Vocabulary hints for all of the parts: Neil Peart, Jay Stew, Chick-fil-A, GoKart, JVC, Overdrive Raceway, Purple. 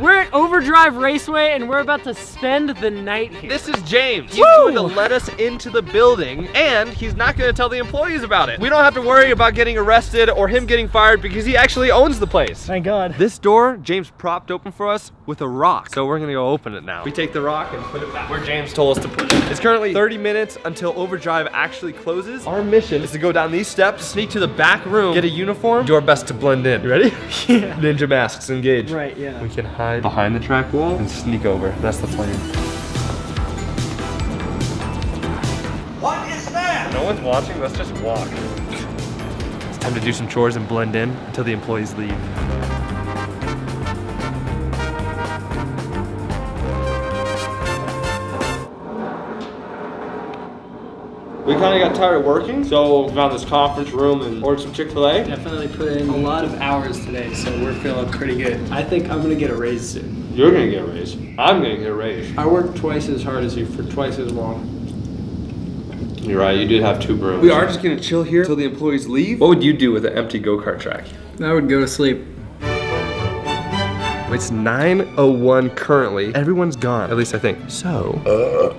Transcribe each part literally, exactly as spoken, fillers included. We're at Overdrive Raceway and we're about to spend the night here. This is James. He's going to let us into the building and he's not going to tell the employees about it. We don't have to worry about getting arrested or him getting fired because he actually owns the place. Thank God. This door, James propped open for us with a rock. So we're going to go open it now. We take the rock and put it back where James told us to put it. It's currently thirty minutes until Overdrive actually closes. Our mission is to go down these steps, sneak to the back room, get a uniform, do our best to blend in. You ready? Yeah. Ninja masks, engage. Right, yeah. We can hide behind the track wall and sneak over. That's the plan. What is that? No one's watching, let's just walk. It's time to do some chores and blend in until the employees leave. We kind of got tired of working, so we found this conference room and ordered some Chick-fil-A. Definitely put in a lot of hours today, so we're feeling pretty good. I think I'm gonna get a raise soon. You're gonna get a raise. I'm gonna get a raise. I worked twice as hard as you for twice as long. You're right, you did have two brooms. We are just gonna chill here until the employees leave. What would you do with an empty go-kart track? I would go to sleep. It's nine oh one currently. Everyone's gone, at least I think. So. Uh.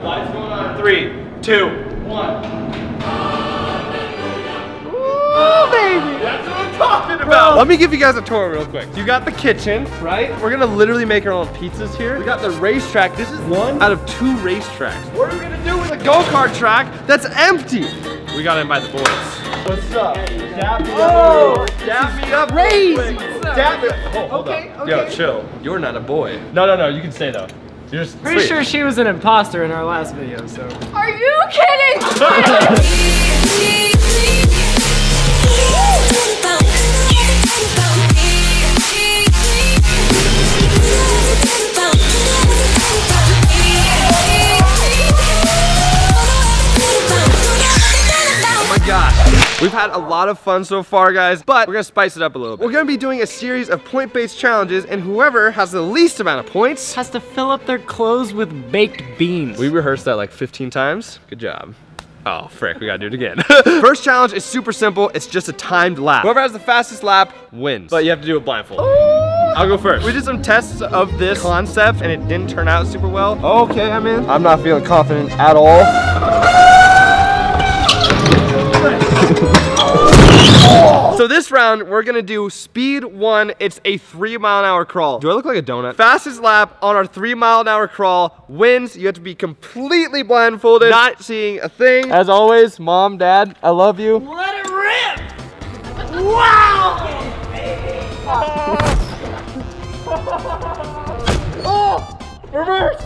Lights going on, three. Two, one. Ooh, baby. That's what I'm talking about. Let me give you guys a tour real quick. You got the kitchen, right? We're gonna literally make our own pizzas here. We got the racetrack. This is one out of two racetracks. What are we gonna do with a go-kart track that's empty? We gotta invite the boys. What's up? Dap me up. Dap me up. Crazy. Dap me up. Oh, hold okay, up. Okay. Yo, chill. You're not a boy. No, no, no. You can stay though. You're pretty sweet. Sure she was an imposter in our last video, so. Are you kidding? Oh my gosh. We've had a lot of fun so far, guys, but we're gonna spice it up a little bit. We're gonna be doing a series of point-based challenges, and whoever has the least amount of points has to fill up their clothes with baked beans. We rehearsed that like fifteen times. Good job. Oh, frick, we gotta do it again. First challenge is super simple. It's just a timed lap. Whoever has the fastest lap wins, but you have to do it blindfolded. Ooh. I'll go first. We did some tests of this concept, and it didn't turn out super well. Okay, I'm in. I'm not feeling confident at all. So this round, we're gonna do speed one. It's a three mile an hour crawl. Do I look like a donut? Fastest lap on our three mile an hour crawl wins. You have to be completely blindfolded, not seeing a thing. As always, mom, dad, I love you. Let it rip! Wow! Oh! Reverse!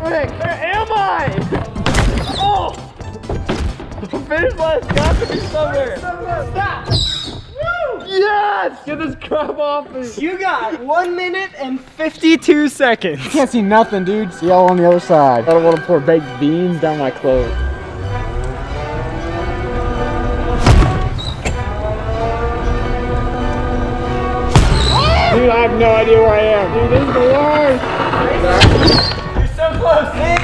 Where am I? Oh! The finish line's got to be somewhere. Stop! Woo! Yes! Get this crap off me. You got one minute and fifty-two seconds. You can't see nothing, dude. See y'all on the other side. I don't want to pour baked beans down my clothes. Dude, I have no idea where I am. Dude, this is the worst. You're so close. And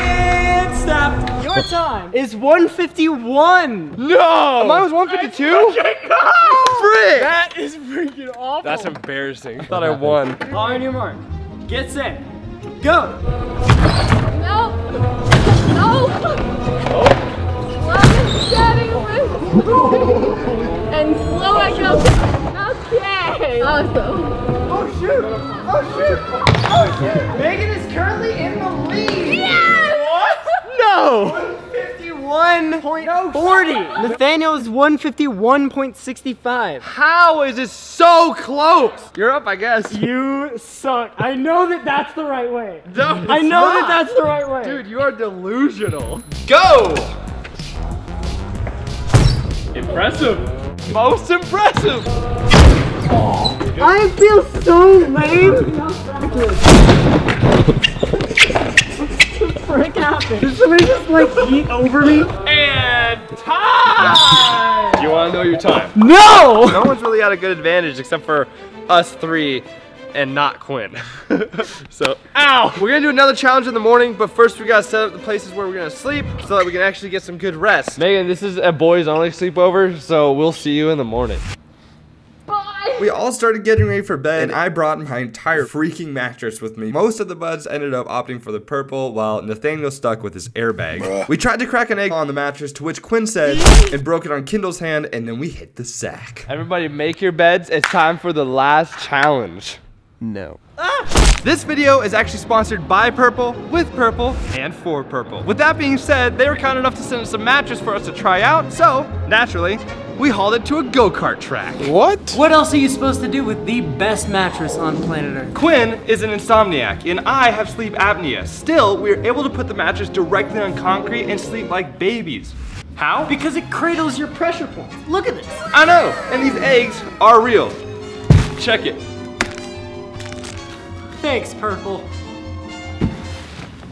stop. Your time is one fifty-one. No! Mine was one fifty-two? No! Frick! That is freaking awful. That's embarrassing. I thought I won. On your mark. Get set. Go! No! No! Oh! Love is getting and slow I go. Okay! Awesome. Oh shoot! Oh shoot! Oh shoot! Megan is currently in the lead! Yeah! No! one fifty-one point four zero. Nathaniel is one fifty-one point six five. How is this so close? You're up, I guess. You suck. I know that that's the right way. No, I know not. that that's the right way. Dude, you are delusional. Go! Impressive. Most impressive. Oh, I feel so lame. Frick happened? Did somebody just like eat over me? And time! You wanna know your time? No! No one's really got a good advantage except for us three and not Quinn. So, ow! We're gonna do another challenge in the morning, but first we gotta set up the places where we're gonna sleep so that we can actually get some good rest. Megan, this is a boys only sleepover, so we'll see you in the morning. Bye! We all started getting ready for bed, and I brought my entire freaking mattress with me. Most of the buds ended up opting for the purple, while Nathaniel stuck with his airbag. Bruh. We tried to crack an egg on the mattress, to which Quinn said, and broke it on Kendall's hand, and then we hit the sack. Everybody make your beds. It's time for the last challenge. No. Ah! This video is actually sponsored by Purple, with Purple, and for Purple. With that being said, they were kind enough to send us a mattress for us to try out, so naturally, we hauled it to a go-kart track. What? What else are you supposed to do with the best mattress on planet Earth? Quinn is an insomniac, and I have sleep apnea. Still, we were able to put the mattress directly on concrete and sleep like babies. How? Because it cradles your pressure points. Look at this. I know, and these eggs are real. Check it. Thanks, Purple.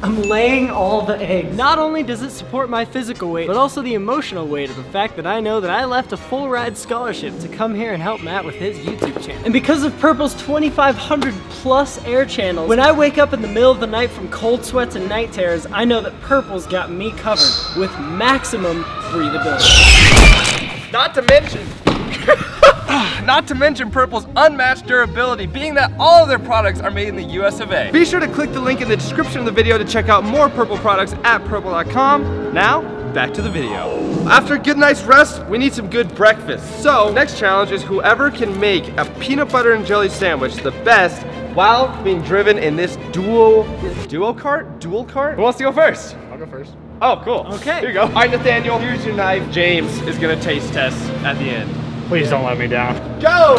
I'm laying all the eggs. Not only does it support my physical weight, but also the emotional weight of the fact that I know that I left a full ride scholarship to come here and help Matt with his YouTube channel. And because of Purple's twenty-five hundred plus air channels, when I wake up in the middle of the night from cold sweats and night terrors, I know that Purple's got me covered with maximum breathability. Not to mention, Not to mention Purple's unmatched durability, being that all of their products are made in the U S of A. Be sure to click the link in the description of the video to check out more Purple products at purple dot com. Now, back to the video. After a good night's rest, we need some good breakfast. So, next challenge is whoever can make a peanut butter and jelly sandwich the best while being driven in this dual, dual cart? Dual cart? Who wants to go first? I'll go first. Oh, cool. Okay. Here you go. All right, Nathaniel, here's your knife. James is gonna taste test at the end. Please don't let me down. Go!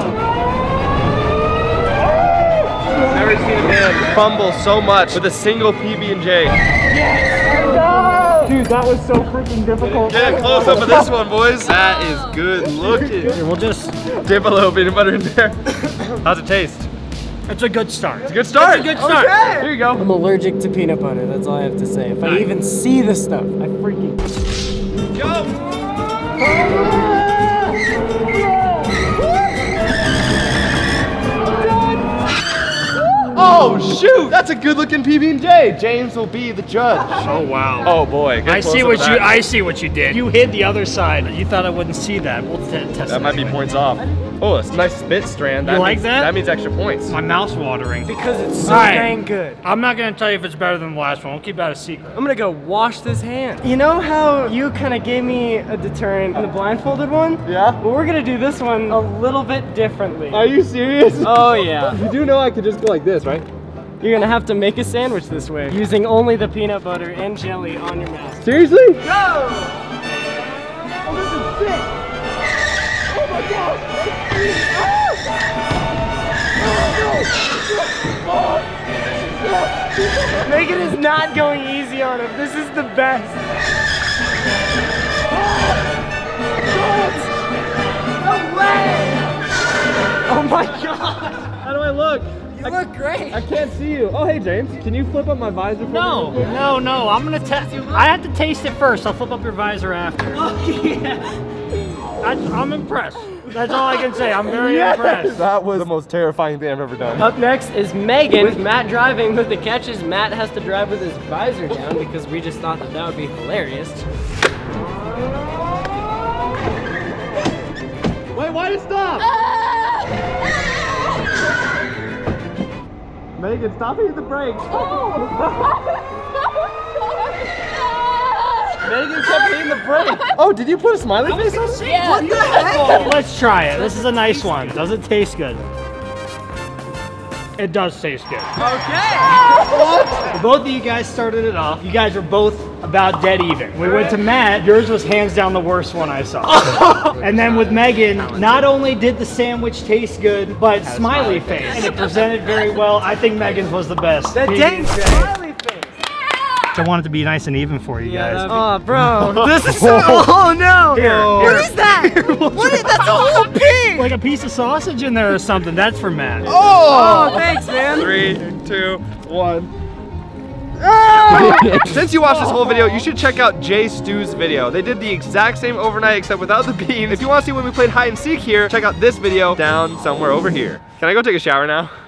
Never seen a man fumble so much with a single P B and J. Yes! No! Dude, that was so freaking difficult. Get a close up of this one, boys. That is good looking. Here, we'll just dip a little peanut butter in there. How's it taste? It's a good start. It's a good start. It's a good start. Okay. Here you go. I'm allergic to peanut butter. That's all I have to say. If I even see this stuff, I freaking... Go! Oh shoot! That's a good-looking P B and J. James will be the judge. Oh wow! Oh boy! I see what you. I see what you did. You hid the other side. You thought I wouldn't see that. We'll test that. That might be points off. Oh, it's a nice spit strand. You like that? That means extra points. My mouth's watering because it's so dang good. I'm not gonna tell you if it's better than the last one. We'll keep that a secret. I'm gonna go wash this hand. You know how you kind of gave me a deterrent in the blindfolded one? Yeah. Well, we're gonna do this one a little bit differently. Are you serious? Oh yeah. You do know I could just go like this, right? You're gonna have to make a sandwich this way, using only the peanut butter and jelly on your mouth. Seriously? Go! Oh, this is sick! Oh my gosh! Oh, no. Megan is not going easy on him. This is the best. Oh, no way! Oh my god! How do I look? You I, look great. I can't see you. Oh, hey, James. Can you flip up my visor? For no, me? no, no. I'm going to test you. I have to taste it first. I'll flip up your visor after. Oh, yeah. I, I'm impressed. That's all I can say. I'm very yes. impressed. That was the most terrifying thing I've ever done. Up next is Megan with Matt driving, but the catch is Matt has to drive with his visor down because we just thought that that would be hilarious. Wait, why did it stop? Ah! Megan, stop hitting the brakes. Oh. Megan kept hitting the brakes. Oh, did you put a smiley face on it? Yeah. What the heck? Let's try it. This is a nice one. Does it taste good? It does taste good. Okay. What? Both of you guys started it off. You guys were both about dead even. We went to Matt. Yours was hands down the worst one I saw. Oh. And then with Megan, not only did the sandwich taste good, but smiley face. face. And it presented very well. I think Megan's was the best. The dang smiley face. I want it to be nice and even for you yeah, guys. Oh, bro. This is so, oh no. Here, here. What is that? Here, we'll what is, that's a whole pig. Like a piece of sausage in there or something. That's for Matt. Oh, oh thanks, man. Three, two, one. Since you watched this whole video, you should check out Jay Stew's video. They did the exact same overnight except without the beans. If you want to see when we played hide and seek here, check out this video down somewhere over here. Can I go take a shower now?